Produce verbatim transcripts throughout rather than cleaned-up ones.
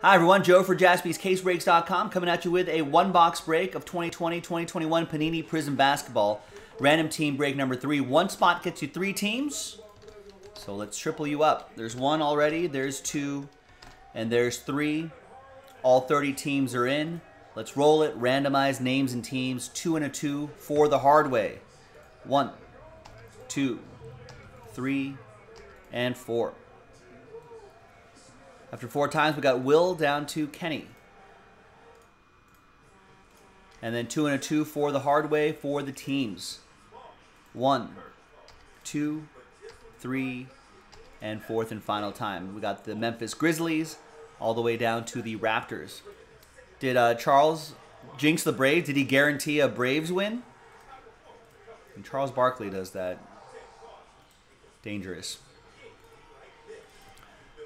Hi everyone, Joe for Jaspys Case Breaks dot com coming at you with a one-box break of twenty twenty twenty twenty-one Panini Prizm Basketball. Random team break number three. One spot gets you three teams, so let's triple you up. There's one already, there's two, and there's three. All thirty teams are in. Let's roll it, randomize names and teams, two and a two for the hard way. One, two, three, and four. After four times, we got Will down to Kenny. And then two and a two for the hard way for the teams. One, two, three, and fourth and final time. We got the Memphis Grizzlies all the way down to the Raptors. Did uh, Charles jinx the Braves? Did he guarantee a Braves win? And Charles Barkley does that. Dangerous.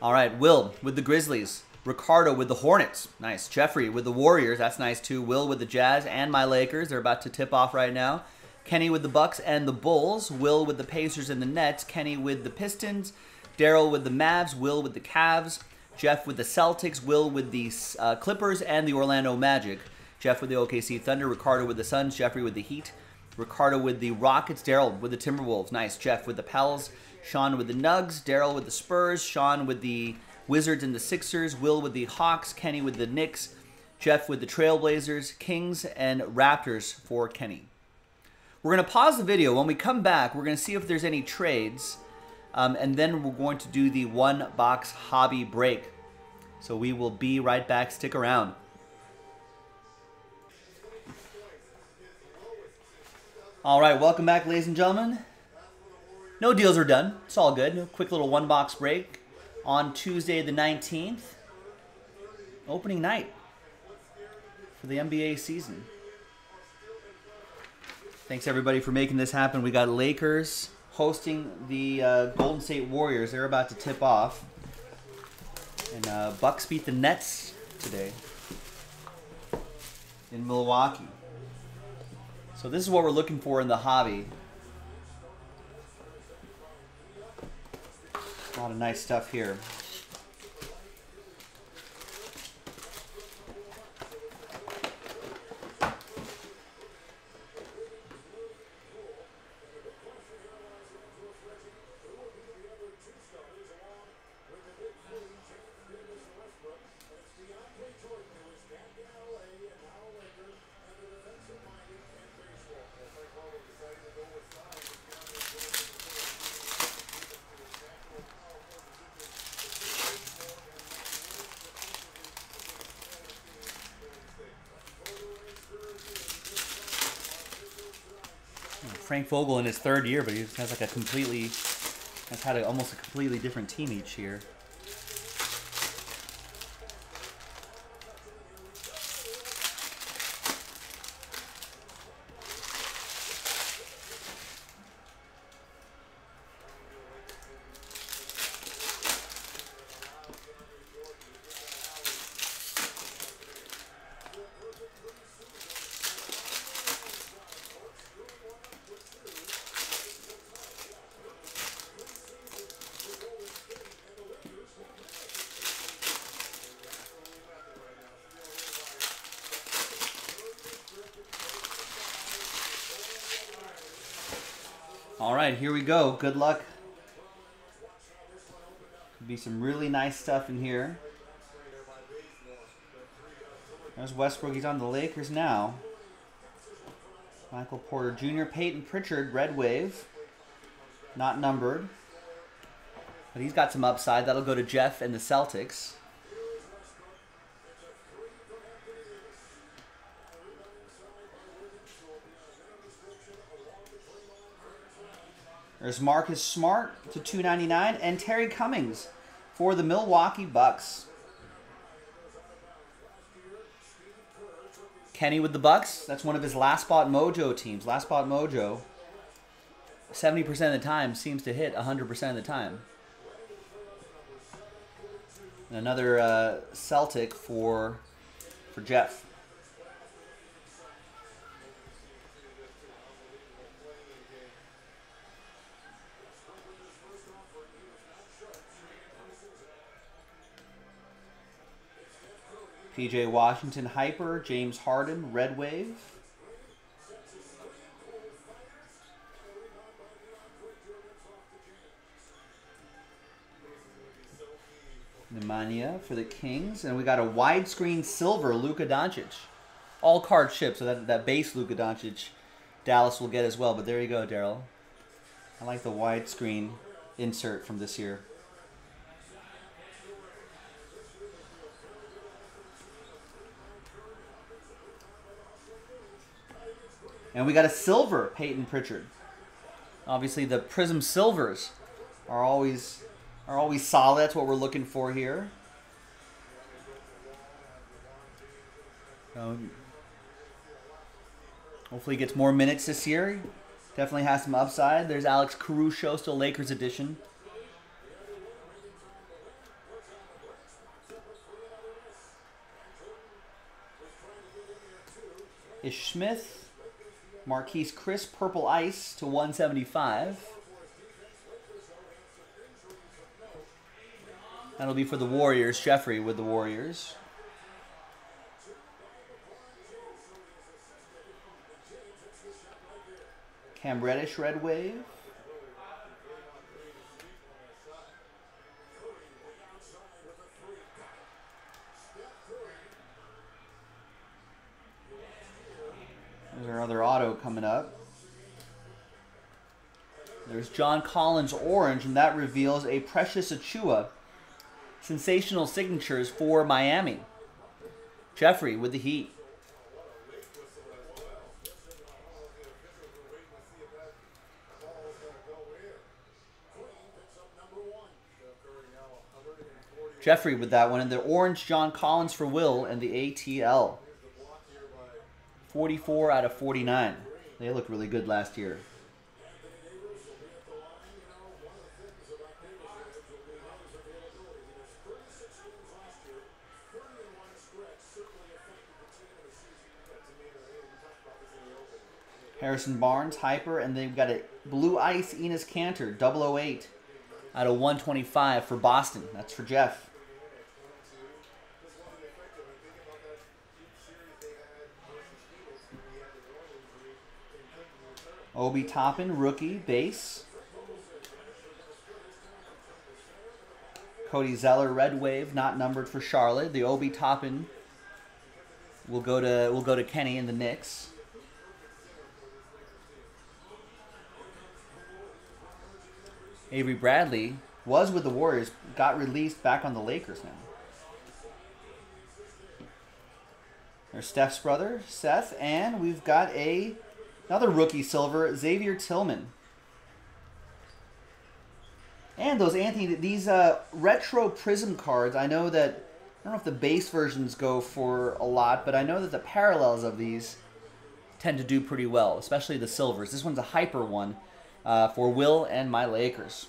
All right, Will with the Grizzlies. Ricardo with the Hornets. Nice. Jeffrey with the Warriors. That's nice, too. Will with the Jazz and my Lakers. They're about to tip off right now. Kenny with the Bucks and the Bulls. Will with the Pacers and the Nets. Kenny with the Pistons. Daryl with the Mavs. Will with the Cavs. Jeff with the Celtics. Will with the uh, Clippers and the Orlando Magic. Jeff with the O K C Thunder. Ricardo with the Suns. Jeffrey with the Heat. Ricardo with the Rockets. Daryl with the Timberwolves. Nice. Jeff with the Pels. Sean with the Nugs, Daryl with the Spurs, Sean with the Wizards and the Sixers, Will with the Hawks, Kenny with the Knicks, Jeff with the Trailblazers, Kings, and Raptors for Kenny. We're going to pause the video. When we come back, we're going to see if there's any trades, um, and then we're going to do the one-box hobby break. So we will be right back. Stick around. All right, welcome back, ladies and gentlemen. No deals are done. It's all good. A quick little one-box break on Tuesday the nineteenth. Opening night for the N B A season. Thanks, everybody, for making this happen. We got Lakers hosting the uh, Golden State Warriors. They're about to tip off. And uh, Bucks beat the Nets today in Milwaukee. So this is what we're looking for in the hobby. A lot of nice stuff here. Frank Vogel in his third year, but he has like a completely, has had a, almost a completely different team each year. All right, here we go. Good luck. Could be some really nice stuff in here. There's Westbrook. He's on the Lakers now. Michael Porter Junior Payton Pritchard, red wave. Not numbered. But he's got some upside. That'll go to Jeff and the Celtics. There's Marcus Smart to two ninety-nine and Terry Cummings for the Milwaukee Bucks. Kenny with the Bucks. That's one of his last spot mojo teams. Last spot mojo, seventy percent of the time seems to hit one hundred percent of the time. And another uh, Celtic for for Jeff. P J Washington Hyper, James Harden, Red Wave. Nemanja for the Kings. And we got a widescreen silver Luka Doncic. All card shipped, so that, that base Luka Doncic Dallas will get as well. But there you go, Daryl. I like the widescreen insert from this year. And we got a silver Payton Pritchard. Obviously, the Prism silvers are always... are always solid. That's what we're looking for here. Um, hopefully he gets more minutes this year. Definitely has some upside. There's Alex Caruso, still Lakers edition. Ishmith, Marquise Chris, Purple Ice to one seventy-five. That'll be for the Warriors. Jeffrey with the Warriors. Cam Reddish, Red Wave. There's our other auto coming up. There's John Collins, Orange, and that reveals a precious Achua. Sensational signatures for Miami. Jeffrey with the Heat. Jeffrey with that one. And the orange John Collins for Will and the A T L. forty-four out of forty-nine. They looked really good last year. Harrison Barnes, Hyper, and they've got a Blue Ice Enos Cantor, double oh eight out of one twenty-five for Boston. That's for Jeff. Obi Toppin, rookie, base. Cody Zeller, Red Wave, not numbered for Charlotte. The Obi Toppin will go to will go to Kenny and the Knicks. Avery Bradley was with the Warriors, got released, back on the Lakers now. There's Steph's brother, Seth, and we've got a another rookie silver, Xavier Tillman. And those Anthony, these uh, retro Prism cards, I know that, I don't know if the base versions go for a lot, but I know that the parallels of these tend to do pretty well, especially the silvers. This one's a hyper one. Uh, for Will and my Lakers.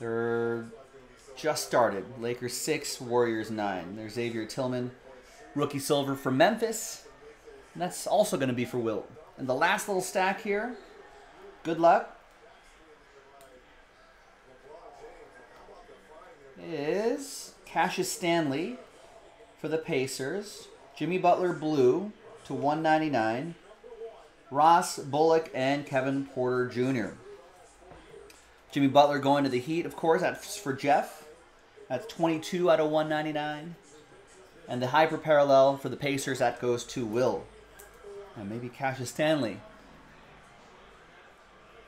They're just started. Lakers six, Warriors nine. There's Xavier Tillman, rookie silver for Memphis. And that's also going to be for Will. And the last little stack here, good luck, is Cassius Stanley for the Pacers. Jimmy Butler, blue to one ninety-nine. Ross Bullock and Kevin Porter Junior Jimmy Butler going to the Heat, of course. That's for Jeff. That's twenty-two out of one ninety-nine. And the hyper parallel for the Pacers, that goes to Will. And maybe Cassius Stanley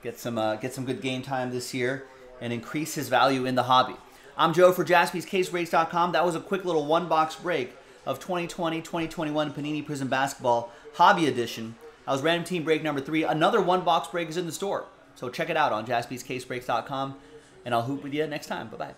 get some uh, get some good game time this year and increase his value in the hobby. I'm Joe for Jaspys Case Breaks dot com. That was a quick little one box break of twenty twenty twenty twenty-one Panini Prizm Basketball Hobby Edition. That was random team break number three. Another one-box break is in the store. So check it out on Jaspys Case Breaks dot com. And I'll hoop with you next time. Bye-bye.